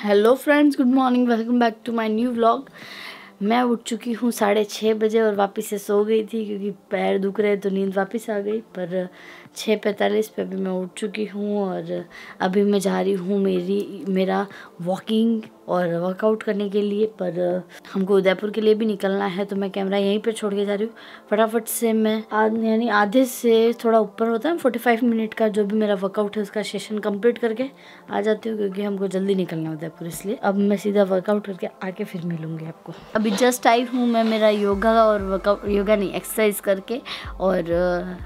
Hello friends, good morning, welcome back to my new vlog. मैं उठ चुकी हूँ 6:30 बजे और वापस से सो गई थी क्योंकि पैर दुख रहे तो नींद वापस आ गई। पर 6:45 पे अभी मैं उठ चुकी हूँ और अभी मैं जा रही हूँ मेरा वॉकिंग और वर्कआउट करने के लिए। पर हमको उदयपुर के लिए भी निकलना है तो मैं कैमरा यहीं पर छोड़ के जा रही हूँ फटाफट से। मैं यानी आधे से थोड़ा ऊपर होता है 45 मिनट का जो भी मेरा वर्कआउट है उसका सेशन कंप्लीट करके आ जाती हूँ क्योंकि हमको जल्दी निकलना है उदयपुर, इसलिए अब मैं सीधा वर्कआउट करके आके फिर मिलूँगी आपको। अभी जस्ट आई हूँ मैं मेरा योगा और वर्कआउट, योगा नहीं एक्सरसाइज करके, और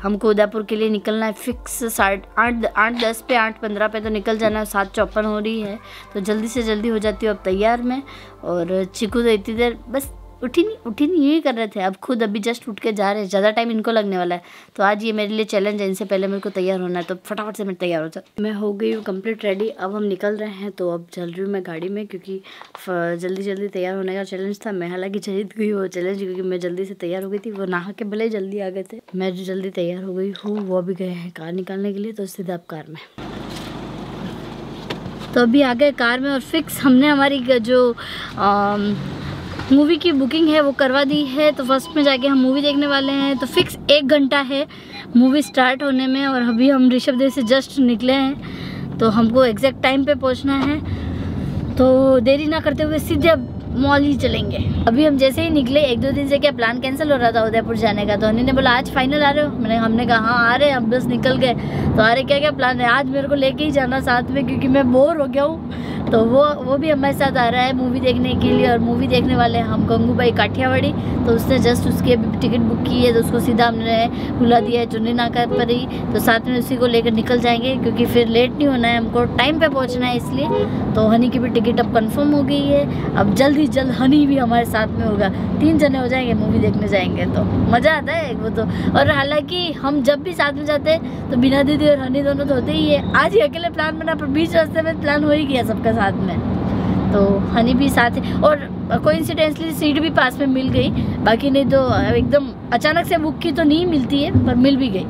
हमको उदयपुर के लिए निकलना है फिक्स 8:10 पे, 8:15 पे तो निकल जाना है। 7:54 हो रही है तो जल्दी से जल्दी हो जाती हूँ अब तैयार में। और चिकू तो इतनी देर बस उठी नहीं यही कर रहे थे, अब खुद अभी जस्ट उठ के जा रहे हैं। ज़्यादा टाइम इनको लगने वाला है तो आज ये मेरे लिए चैलेंज है, इनसे पहले मेरे को तैयार होना है तो फटाफट से मैं तैयार हो जाती। मैं हो गई हूँ कंप्लीट रेडी, अब हम निकल रहे हैं। तो अब चल रही हूँ मैं गाड़ी में क्योंकि जल्दी जल्दी तैयार होने का चैलेंज था। मैं हालांकि जीत गई वो चैलेंज क्योंकि मैं जल्दी से तैयार हो गई थी। वो नहा के भले ही जल्दी आ गए थे, मैं जल्दी तैयार हो गई हूँ, वो भी गए हैं कार निकालने के लिए। तो सीधा अब कार में, तो अभी आ गए कार में और फिक्स हमने हमारी जो मूवी की बुकिंग है वो करवा दी है। तो फर्स्ट में जाके हम मूवी देखने वाले हैं। तो फिक्स 1 घंटा है मूवी स्टार्ट होने में और अभी हम ऋषभदेव से जस्ट निकले हैं तो हमको एग्जैक्ट टाइम पे पहुंचना है। तो देरी ना करते हुए सीधे अब मॉल ही चलेंगे। अभी हम जैसे ही निकले, 1-2 दिन से क्या प्लान कैंसिल हो रहा था उदयपुर जाने का, तो उन्होंने बोला आज फाइनल आ रहे हो? हमने कहा हाँ आ रहे हैं। हम बस निकल गए तो आ रहे, क्या क्या प्लान है? आज मेरे को लेके ही जाना साथ में क्योंकि मैं बोर हो गया हूँ। तो वो भी हमारे साथ आ रहा है मूवी देखने के लिए और मूवी देखने वाले हम गंगूबाई काठियावाड़ी। तो उसने जस्ट उसकी अभी टिकट बुक की है तो उसको सीधा हमने बुला दिया है चुन्नी नाका पर ही, तो साथ में उसी को लेकर निकल जाएंगे क्योंकि फिर लेट नहीं होना है, हमको टाइम पर पहुँचना है इसलिए। तो हनी की भी टिकट अब कन्फर्म हो गई है, अब जल्द हनी भी हमारे साथ में होगा। 3 जने हो जाएंगे, मूवी देखने जाएंगे तो मज़ा आता है वो तो। और हालांकि हम जब भी साथ में जाते हैं तो बिना दीदी और हनी दोनों तो होते ही है। आज ही अकेले प्लान बना पर बीच रास्ते में प्लान हो ही गया सबका साथ में, तो हनी भी साथ है और कोइंसिडेंटली सीट भी पास में मिल गई। बाकी नहीं तो एकदम अचानक से बुक की तो नहीं मिलती है, पर मिल भी गई।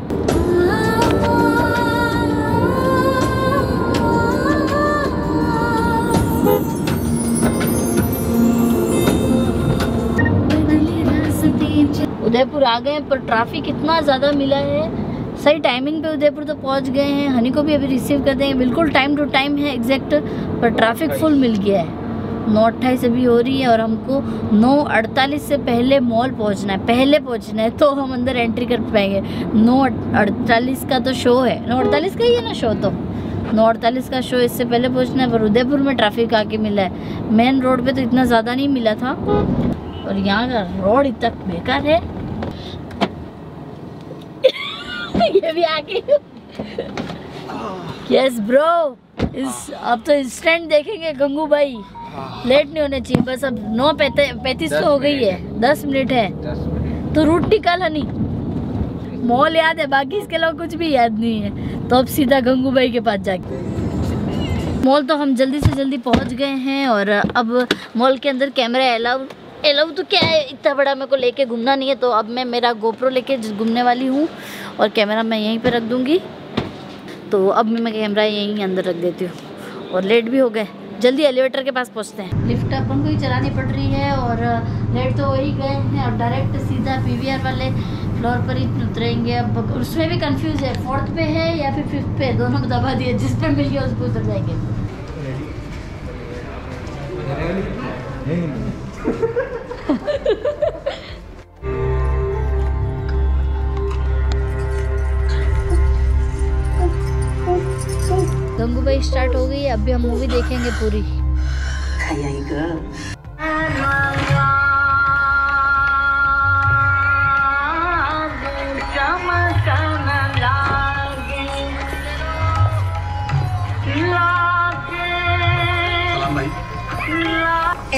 उदयपुर आ गए हैं पर ट्रैफिक इतना ज़्यादा मिला है, सही टाइमिंग पे उदयपुर तो पहुंच गए हैं। हनी को भी अभी रिसीव कर देंगे, बिल्कुल टाइम टू टाइम है एग्जैक्ट, पर ट्रैफिक फुल मिल गया है। 9:28 अभी हो रही है और हमको 9:48 से पहले मॉल पहुंचना है, पहले पहुंचना है तो हम अंदर एंट्री कर पाएंगे। 9:48 का तो शो है, 9:48 का ही है ना शो, तो 9:48 का शो, इससे पहले पहुँचना है। पर उदयपुर में ट्रैफिक आके मिला है, मेन रोड पर तो इतना ज़्यादा नहीं मिला था और यहाँ का रोड इतना बेकार है। ये भी आगे यस ब्रो, इस अब तो इंस्टेंट देखेंगे गंगू भाई, लेट नहीं होने चाहिए। बस अब 9:35 तो हो गई है, 10 मिनट है तो रूट निकाल। हनी मॉल याद है, बाकी इसके अलावा कुछ भी याद नहीं है। तो अब सीधा गंगू भाई के पास जाके मॉल, तो हम जल्दी से जल्दी पहुंच गए हैं और अब मॉल के अंदर कैमरा एलाउ तो क्या है, इतना बड़ा मेरे को लेके घूमना नहीं है। तो अब मैं मेरा गोप्रो लेके घूमने वाली हूँ और कैमरा मैं यहीं पे रख दूँगी। तो अब मैं कैमरा यहीं अंदर रख देती हूँ और लेट भी हो गए, जल्दी एलिवेटर के पास पहुँचते हैं। लिफ्ट अपन को ही चलानी पड़ रही है और लेट तो हो ही गए हैं और डायरेक्ट सीधा PVR वाले फ्लोर पर ही उतरेंगे। अब उसमें भी कन्फ्यूज़ है, 4th पे है या फिर 5th पे, दोनों को दबा दिए, जिस पर मिल गया उसको उतर जाएंगे। गंगूबाई स्टार्ट हो गई है, अभी हम मूवी देखेंगे पूरी।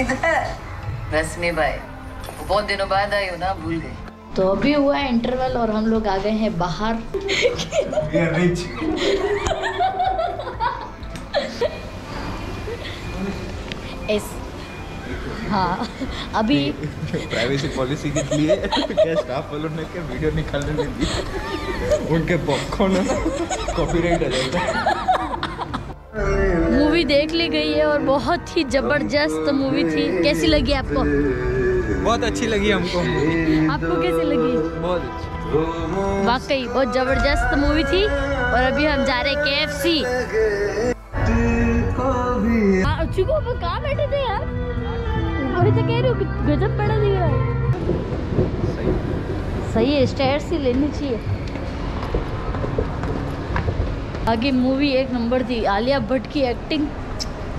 इधर रश्मि भाई, बहुत दिनों बाद आई हो ना, भूल गए। तो अभी हुआ है इंटरवल और हम लोग आ गए हैं बाहर। हाँ अभी प्राइवेसी पॉलिसी के लिए क्या स्टाफ वालों ने क्या वीडियो निकालने दी, उनके पॉपकॉर्न कॉपीराइट आ जाएगा। मूवी देख ली गई है और बहुत ही जबरदस्त मूवी थी। कैसी लगी आपको? बहुत अच्छी लगी हमको। आपको कैसी लगी? बहुत अच्छी, वाकई बहुत जबरदस्त मूवी थी। और अभी हम जा रहे KFC। चुको कहाँ बैठे थे यार? अभी तो कह रही हूँ गजब पड़ा दिख रहा है। सही है, स्टेयर से लेनी चाहिए। आगे मूवी एक नंबर थी। आलिया भट्ट की एक्टिंग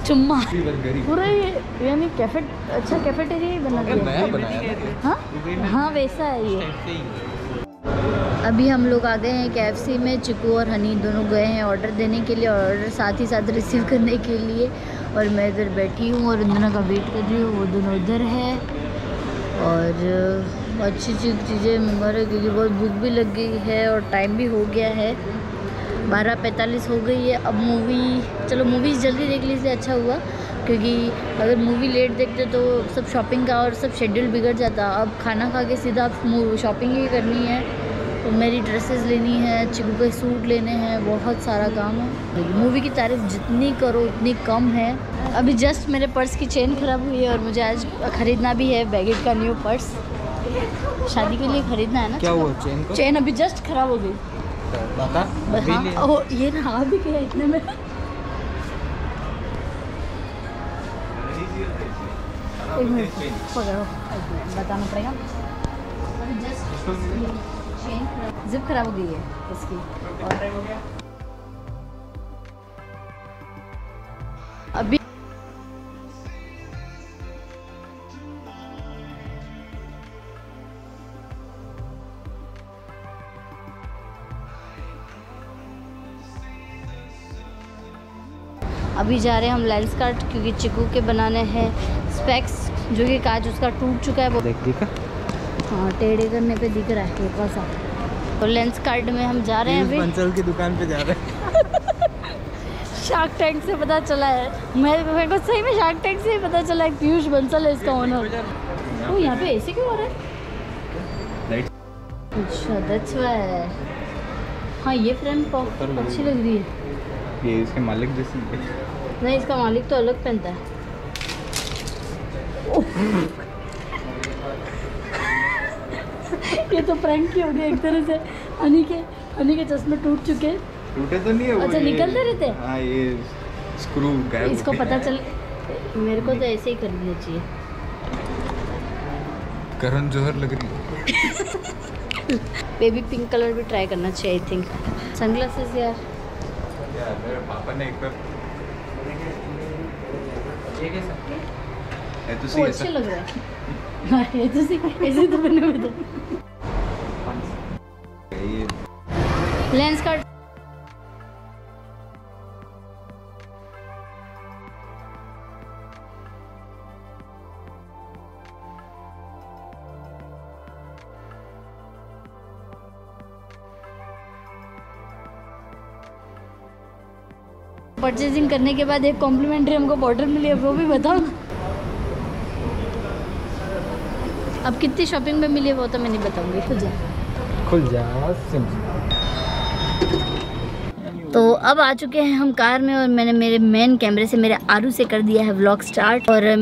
चुम्मा। पूरा यानी कैफे, अच्छा कैफेटेरिया ही बना दिया। हाँ हाँ वैसा है ये। अभी हम लोग आ गए हैं KFC में। चिकू और हनी दोनों गए हैं ऑर्डर देने के लिए और ऑर्डर साथ ही साथ रिसीव करने के लिए। और मैं इधर बैठी हूँ और उन दोनों का वेट कर रही हूँ। वो दोनों उधर है और अच्छी चीज़ें मंगा रहे क्योंकि बहुत भूख भी लग गई है और टाइम भी हो गया है। 12:45 हो गई है अब मूवी। चलो मूवीज़ जल्दी देख ली से अच्छा हुआ क्योंकि अगर मूवी लेट देखते तो सब शॉपिंग का और सब शेड्यूल बिगड़ जाता। अब खाना खा के सीधा आप शॉपिंग ही करनी है। तो मेरी ड्रेसेस लेनी है, चिकू के सूट लेने हैं, बहुत सारा काम है। मूवी की तारीफ जितनी करो उतनी कम है। अभी जस्ट मेरे पर्स की चेन ख़राब हुई है और मुझे आज ख़रीदना भी है बैगेट का न्यू पर्स। शादी के लिए ख़रीदना है ना। क्या हुआ चेन को? चेन अभी जस्ट ख़राब हो गई। हाँ ये ना भी गया इतने में। एक मिनट पकड़ो, बताना पड़ेगा। जिप खराब हो गई है इसकी। और अभी जा रहे हैं हम लेंस कार्ट क्योंकि चिकू के बनाने हैं स्पेक्स जो कि काज उसका टूट चुका है। वो हाँ टेढ़े करने पे दिख रहा है थोड़ा सा। और लेंस कार्ट में हम जा रहे हैं अभी बंसल की दुकान पे जा रहे हैं। शार्क टैंक से पता चला है, मेरे को सही में शार्क टैंक से ही पता चला है पीयूष बंसल है इसका ओनर। वो यहाँ पे ऐसे क्यों हो रहा है? अच्छा दैट्स व्हाई। हाँ ये फ्रेम अच्छी लग रही है। ये इसके मालिक जैसी नहीं, इसका मालिक तो अलग पहनता है। ये तो प्रैंक ही हो गया एक तरह से। हनी के चश्मे टूट चुके। टूटे तो नहीं है वो, अच्छा निकलते रहते। हाँ ये स्क्रू गायब। इसको पता चल, मेरे को तो ऐसे ही करनी चाहिए। करण जौहर लग रही है। बेबी पिंक कलर भी ट्राई करना चाहिए आई थिंक। सनग्लासेस यार मेरे पापा ने एक बार अच्छे लग रहा है। ऐसे तो बने हुए थे। लेंस कार्ड परचेजिंग करने के बाद एक कॉम्प्लीमेंट्री हमको बॉर्डर मिली है, वो भी बताओ। अब कितनी शॉपिंग में मिली है वो तो मैं नहीं बताऊंगी। तो अब आ चुके हैं हम कार में और मैंने मेरे मेन कैमरे से, मेरे आरू से कर दिया है व्लॉग स्टार्ट। और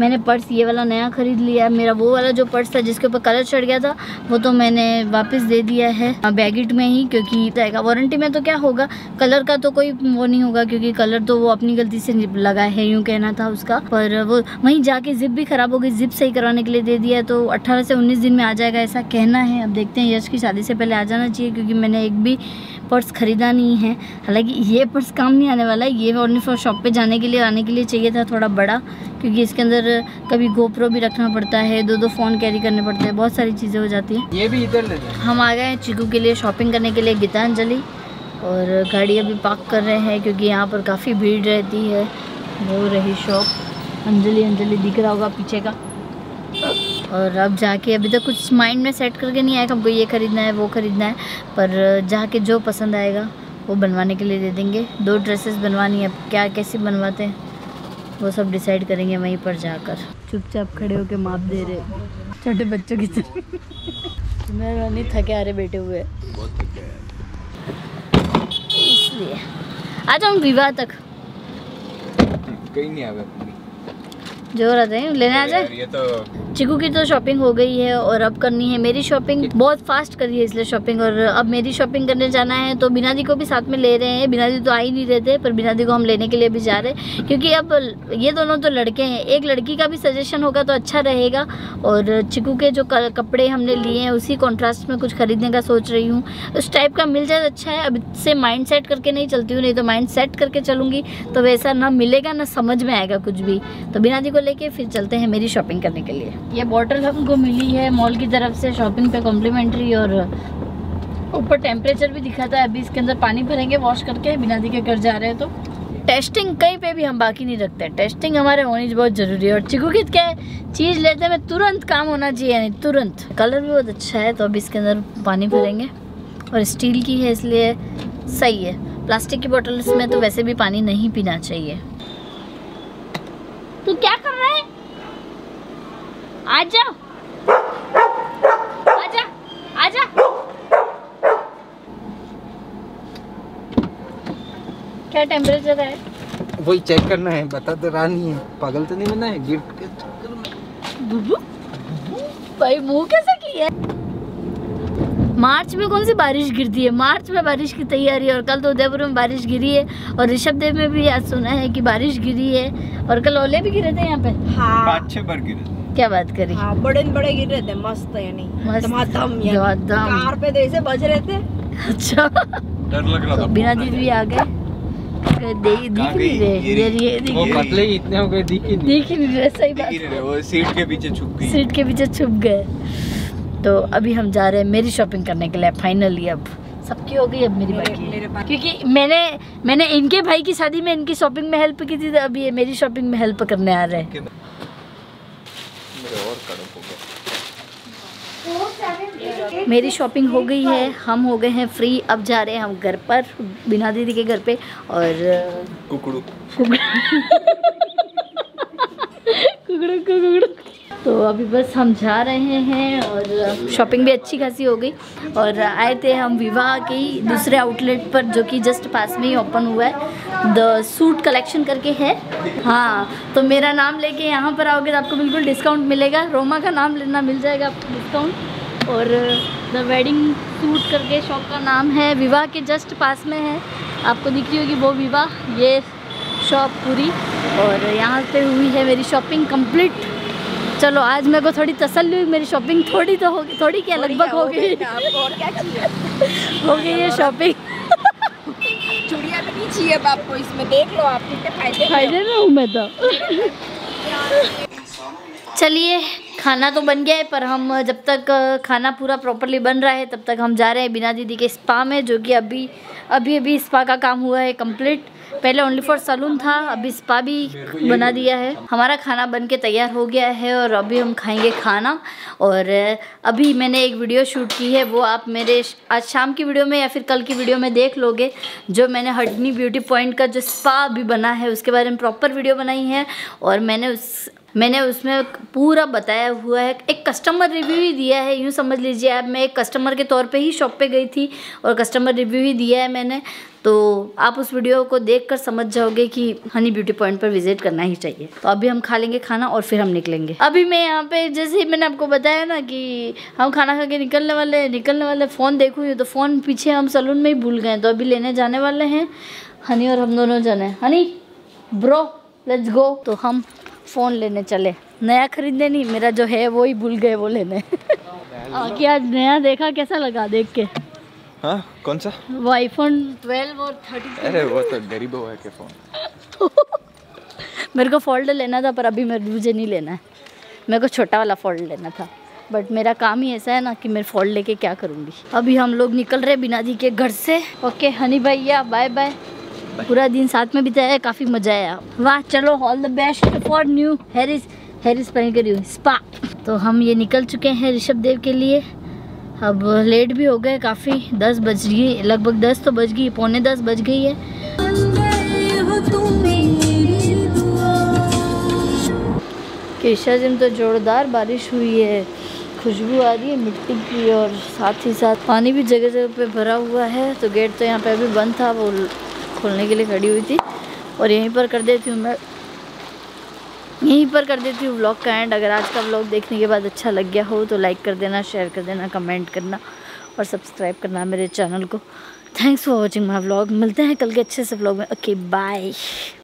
मैंने पर्स ये वाला नया ख़रीद लिया। मेरा वो वाला जो पर्स था जिसके ऊपर कलर चढ़ गया था वो तो मैंने वापस दे दिया है बैगेट में ही क्योंकि जाएगा वारंटी में तो क्या होगा। कलर का तो कोई वो नहीं होगा क्योंकि कलर तो वो अपनी गलती से लगा है यूँ कहना था उसका। पर वो वहीं जाके जिप भी ख़राब हो गई, जिप सही करवाने के लिए दे दिया। तो 18 से 19 दिन में आ जाएगा ऐसा कहना है। अब देखते हैं, यश की शादी से पहले आ जाना चाहिए क्योंकि मैंने एक भी पर्स ख़रीदा नहीं है। हालांकि ये पर्स काम नहीं आने वाला है, ये ओनली फॉर शॉप पे जाने के लिए चाहिए था थोड़ा बड़ा क्योंकि इसके अंदर कभी GoPro भी रखना पड़ता है, 2-2 फ़ोन कैरी करने पड़ते हैं, बहुत सारी चीज़ें हो जाती हैं। ये भी इधर ले जाए। हम आ गए हैं चिकू के लिए शॉपिंग करने के लिए गीतांजलि और गाड़ी अभी पार्क कर रहे हैं क्योंकि यहाँ पर काफ़ी भीड़ रहती है। वो रही शॉप अंजलि दिख रहा होगा पीछे का। और अब जाके अभी तक कुछ माइंड में सेट करके नहीं आया कि हमको ये ख़रीदना है वो ख़रीदना है, पर जाके जो पसंद आएगा वो बनवाने के लिए दे देंगे। 2 ड्रेसेस बनवानी है, क्या कैसे बनवाते हैं वो सब डिसाइड करेंगे वहीं पर जाकर। चुपचाप खड़े होके माप दे रहे छोटे बच्चों की तरह। मैं रोनी थके आ रहे बैठे हुए, बहुत थके हैं इसलिए आज हम विवाह तक कहीं नहीं आए। जो रहते हैं लेने आ जाए। तो चिकू की तो शॉपिंग हो गई है और अब करनी है मेरी शॉपिंग। बहुत फास्ट करी है इसलिए शॉपिंग, और अब मेरी शॉपिंग करने जाना है। तो बिनादी को भी साथ में ले रहे हैं। बिनादी तो आ ही नहीं रहे थे, पर बिनादी को हम लेने के लिए भी जा रहे हैं क्योंकि अब ये दोनों तो लड़के हैं। एक लड़की का भी सजेशन होगा तो अच्छा रहेगा। और चिकू के जो कपड़े हमने लिए हैं उसी कॉन्ट्रास्ट में कुछ खरीदने का सोच रही हूँ। उस टाइप का मिल जाए अच्छा है। अब इससे माइंड सेट करके नहीं चलती हूँ, नहीं तो माइंड सेट करके चलूँगी तो वैसा ना मिलेगा ना समझ में आएगा कुछ भी। तो बिनादी को लेके फिर चलते हैं मेरी शॉपिंग करने के लिए। ये बॉटल हमको मिली है मॉल की तरफ से शॉपिंग पे कॉम्प्लीमेंट्री, और ऊपर टेम्परेचर भी दिखाता है। अभी इसके अंदर पानी भरेंगे वॉश करके। बिनादी के घर जा रहे हैं तो टेस्टिंग कहीं पे भी हम बाकी नहीं रखते। टेस्टिंग हमारे होनी बहुत ज़रूरी है। और चिकू की क्या है, चीज़ लेते में तुरंत काम होना चाहिए, यानी तुरंत। कलर भी बहुत अच्छा है तो अब इसके अंदर पानी भरेंगे, और स्टील की है इसलिए सही है। प्लास्टिक की बॉटल्स में तो वैसे भी पानी नहीं पीना चाहिए। तू क्या कर रहा है? आजा आजा आजा। क्या टेम्परेचर है? वही चेक करना है, बता तो रानी है, पागल तो नहीं बना है गिफ्ट के चक्कर में। बुबू भाई मुँह कैसा किया है? मार्च में कौन सी बारिश गिरती है? मार्च में बारिश की तैयारी है। और कल तो उदयपुर में बारिश गिरी है, और ऋषभदेव में भी आज सुना है कि बारिश गिरी है। और कल ओले भी गिरे थे यहाँ पे। हाँ। 5-6 बार गिरे थे। क्या बात करी। हाँ, बड़े गिर रहे थे। मस्त यानी कार पे ऐसे बज रहे थे। अच्छा डर लग रहा था। बिना दीदी आ गए इतने हो गए दिख ही नहीं रहे। सही बात, सीट के पीछे छुप गए। सीट के पीछे छुप गए। तो अभी हम जा रहे हैं मेरी शॉपिंग करने के लिए फाइनली। अब सबकी हो गई, अब मेरी बाकी, क्योंकि मैंने इनके भाई की शादी में इनकी शॉपिंग में हेल्प की थी, तो अब ये मेरी शॉपिंग में हेल्प करने आ रहे हैं। मेरी शॉपिंग हो गई है, हम हो गए हैं फ्री। अब जा रहे हैं हम घर पर, बिना दीदी के घर पे। और कुकड़ू तो अभी बस हम जा रहे हैं। और शॉपिंग भी अच्छी खासी हो गई। और आए थे हम विवाह की दूसरे आउटलेट पर जो कि जस्ट पास में ही ओपन हुआ है, द सूट कलेक्शन करके है। हाँ, तो मेरा नाम लेके यहाँ पर आओगे तो आपको बिल्कुल डिस्काउंट मिलेगा। रोमा का नाम लेना मिल जाएगा आपको डिस्काउंट। और द वेडिंग सूट करके शॉप का नाम है, विवाह के जस्ट पास में है। आपको दिख रही होगी वो विवाह, ये शॉप पूरी। और यहाँ पर हुई है मेरी शॉपिंग कम्प्लीट। चलो आज मेरे को थोड़ी तसल्ली हुई, मेरी शॉपिंग थोड़ी तो होगी, थोड़ी क्या लगभग हो गई। और क्या चाहिए हो गई ये शॉपिंग। चूड़िया तो नहीं चाहिए अब आपको, इसमें देख लो आप कितने फायदे में हूँ मैं तो। चलिए खाना तो बन गया है, पर हम जब तक खाना पूरा प्रॉपरली बन रहा है तब तक हम जा रहे हैं बिना दीदी के स्पा में, जो कि अभी अभी अभी स्पा का काम हुआ है कंप्लीट। पहले ओनली फॉर सैलून था, अभी स्पा भी बना दिया है। हमारा खाना बन के तैयार हो गया है और अभी हम खाएंगे खाना। और अभी मैंने एक वीडियो शूट की है, वो आप मेरे आज शाम की वीडियो में या फिर कल की वीडियो में देख लोगे। जो मैंने हडनी ब्यूटी पॉइंट का जो स्पा भी बना है उसके बारे में प्रॉपर वीडियो बनाई है, और मैंने उसमें पूरा बताया हुआ है। एक कस्टमर रिव्यू ही दिया है, यूँ समझ लीजिए आप। मैं एक कस्टमर के तौर पे ही शॉप पे गई थी और कस्टमर रिव्यू ही दिया है मैंने। तो आप उस वीडियो को देखकर समझ जाओगे कि हनी ब्यूटी पॉइंट पर विजिट करना ही चाहिए। तो अभी हम खा लेंगे खाना और फिर हम निकलेंगे। अभी मैं यहाँ पे, जैसे ही मैंने आपको बताया ना कि हम खाना खा के निकलने वाले फ़ोन देखूँ, तो फ़ोन पीछे हम सैलून में ही भूल गए, तो अभी लेने जाने वाले हैं हनी और हम दोनों जाने। Honey bro let's go. तो हम फ़ोन लेने चले, नया खरीदने नहीं, मेरा जो है वो ही भूल गए वो लेने। कि आज नया देखा, कैसा लगा देख के? हाँ कौन सा? वो iPhone 12 और 13। अरे वो तो गरीबों के फोन। मेरे को फोल्ड लेना था, पर अभी मेरे मुझे नहीं लेना है, मेरे को छोटा वाला फोल्ड लेना था। बट मेरा काम ही ऐसा है ना कि मैं फोल्ड लेके क्या करूँगी। अभी हम लोग निकल रहे बिनादी के घर से। ओके हनी भैया बाय बाय। पूरा दिन साथ में बिताया, काफी मजा आया। वाह चलो all the best for new hairs पहन कर यू स्पा। तो हम ये निकल चुके हैं ऋषभदेव के लिए। अब लेट भी हो गए काफी, 10 बज गई लगभग, 10 तो बज गई, 9:45 बज गई है। केशाजी में तो जोरदार बारिश हुई है, खुशबू आ रही है मिट्टी की और साथ ही साथ पानी भी जगह जगह पे भरा हुआ है। तो गेट तो यहाँ पे अभी बंद था, वो खोलने के लिए खड़ी हुई थी। और यहीं पर कर देती हूँ व्लॉग का एंड। अगर आज का व्लॉग देखने के बाद अच्छा लग गया हो तो लाइक कर देना, शेयर कर देना, कमेंट करना और सब्सक्राइब करना मेरे चैनल को। Thanks for watching my vlog. मिलते हैं कल के अच्छे से व्लॉग में। Okay bye.